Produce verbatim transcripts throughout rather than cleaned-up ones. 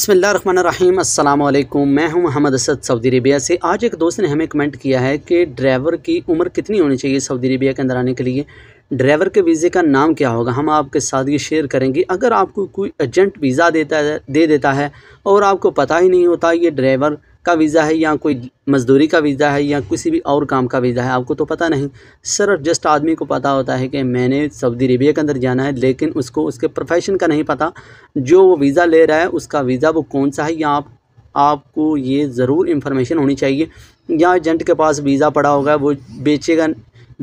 बिस्मिल्लाहिर्रहमानिर्रहीम। अस्सलाम वालेकुम। मैं हूं मोहम्मद असद सऊदी अरेबिया से। आज एक दोस्त ने हमें कमेंट किया है कि ड्राइवर की उम्र कितनी होनी चाहिए सऊदी अरेबिया के अंदर आने के लिए, ड्राइवर के वीज़े का नाम क्या होगा। हम आपके साथ ये शेयर करेंगे। अगर आपको कोई एजेंट वीज़ा देता है दे देता है और आपको पता ही नहीं होता ये ड्राइवर का वीज़ा है या कोई मज़दूरी का वीज़ा है या किसी भी और काम का वीज़ा है, आपको तो पता नहीं। सिर्फ जस्ट आदमी को पता होता है कि मैंने सऊदी अरेबिया के अंदर जाना है, लेकिन उसको उसके प्रोफेशन का नहीं पता। जो वो वीज़ा ले रहा है उसका वीज़ा वो कौन सा है, या आप आपको ये ज़रूर इंफॉर्मेशन होनी चाहिए। या एजेंट के पास वीज़ा पड़ा होगा, वो बेचेगा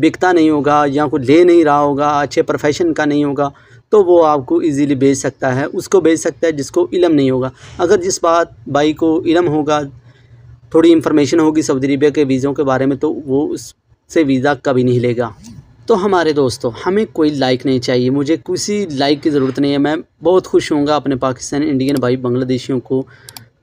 बिकता नहीं होगा या कोई ले नहीं रहा होगा, अच्छे प्रोफेशन का नहीं होगा, तो वो आपको इजीली बेच सकता है। उसको बेच सकता है जिसको इलम नहीं होगा। अगर जिस बात भाई को इलम होगा, थोड़ी इंफॉर्मेशन होगी सऊदी अरेबिया के वीज़ों के बारे में, तो वो उससे वीज़ा कभी नहीं लेगा। तो हमारे दोस्तों, हमें कोई लाइक नहीं चाहिए, मुझे किसी लाइक की ज़रूरत नहीं है। मैं बहुत खुश होऊंगा अपने पाकिस्तान इंडियन भाई बांग्लादेशियों को,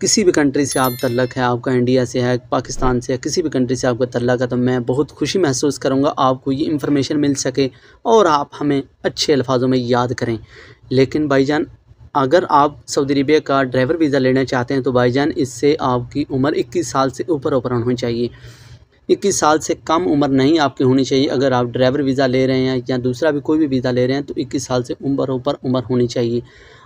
किसी भी कंट्री से आप तल्लक है आपका, इंडिया से है, पाकिस्तान से है, किसी भी कंट्री से आपका तल्लक है, तो मैं बहुत खुशी महसूस करूँगा आपको ये इंफॉर्मेशन मिल सके और आप हमें अच्छे अल्फाजों में याद करें। लेकिन भाईजान, अगर आप सऊदी अरेबिया का ड्राइवर वीज़ा लेना चाहते हैं तो भाईजान इससे आपकी उम्र इक्कीस साल से ऊपर ऊपर होनी चाहिए। इक्कीस साल से कम उम्र नहीं आपकी होनी चाहिए। अगर आप ड्राइवर वीज़ा ले रहे हैं या दूसरा भी कोई भी वीज़ा ले रहे हैं तो इक्कीस साल से ऊपर ऊपर उम्र होनी चाहिए।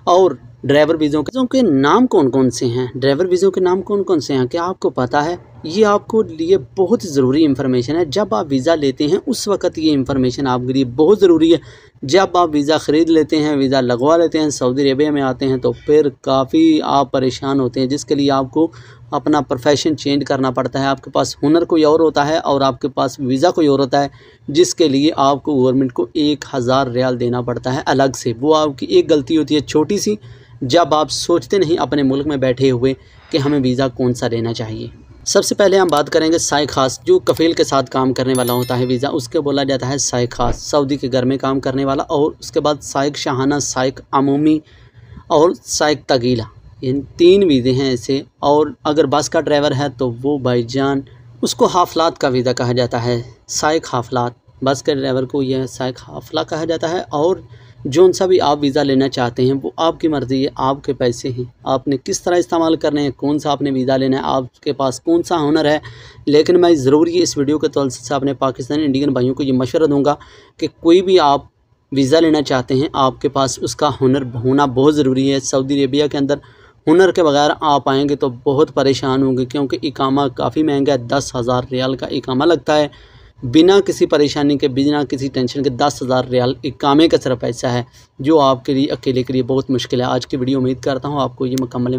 और ड्राइवर वीज़ों के नाम कौन कौन से हैं, ड्राइवर वीज़ों के नाम कौन कौन से हैं, क्या आपको पता है? ये आपको लिए बहुत ज़रूरी इन्फॉर्मेशन है। जब आप वीज़ा लेते हैं उस वक्त ये इन्फॉर्मेशन आपके लिए बहुत ज़रूरी है। जब आप वीज़ा ख़रीद लेते हैं, वीज़ा लगवा लेते हैं, सऊदी अरेबिया में आते हैं, तो फिर काफ़ी आप परेशान होते हैं, जिसके लिए आपको अपना प्रोफेशन चेंज करना पड़ता है। आपके पास हुनर कोई और होता है और आपके पास वीज़ा कोई और होता है, जिसके लिए आपको गवर्नमेंट को एक हज़ार रियाल देना पड़ता है अलग से। वो आपकी एक गलती होती है छोटी सी, जब आप सोचते नहीं अपने मुल्क में बैठे हुए कि हमें वीज़ा कौन सा लेना चाहिए। सबसे पहले हम बात करेंगे साय खास, जो कफ़ील के साथ काम करने वाला होता है वीज़ा, उसके बोला जाता है साय खास, सऊदी के घर में काम करने वाला। और उसके बाद सायक शाहाना, सायक अमूमी और सायक तगीला, इन तीन वीज़े हैं ऐसे। और अगर बस का ड्राइवर है तो वो भाईजान, उसको हाफलात का वीज़ा कहा जाता है, सायक हाफलात। बस के ड्राइवर को यह सायक हाफला कहा जाता है। और जोन सा भी आप वीज़ा लेना चाहते हैं वो आपकी मर्ज़ी है, आपके पैसे हैं, आपने किस तरह इस्तेमाल करने हैं, कौन सा आपने वीज़ा लेना है, आपके पास कौन सा हुनर है। लेकिन मैं ज़रूर ये इस वीडियो के तौल से अपने पाकिस्तानी इंडियन भाइयों को ये मशवरा दूंगा कि कोई भी आप वीज़ा लेना चाहते हैं, आपके पास उसका हुनर होना बहुत ज़रूरी है। सऊदी अरेबिया के अंदर हुनर के बगैर आप आएँगे तो बहुत परेशान होंगे, क्योंकि इकामा काफ़ी महंगा है, दस हज़ार रियाल का इकामा लगता है। बिना किसी परेशानी के, बिना किसी टेंशन के दस हज़ार रियाल इकामे का सिर्फ पैसा है, जो आपके लिए अकेले के लिए बहुत मुश्किल है। आज की वीडियो उम्मीद करता हूँ आपको ये मुकम्मल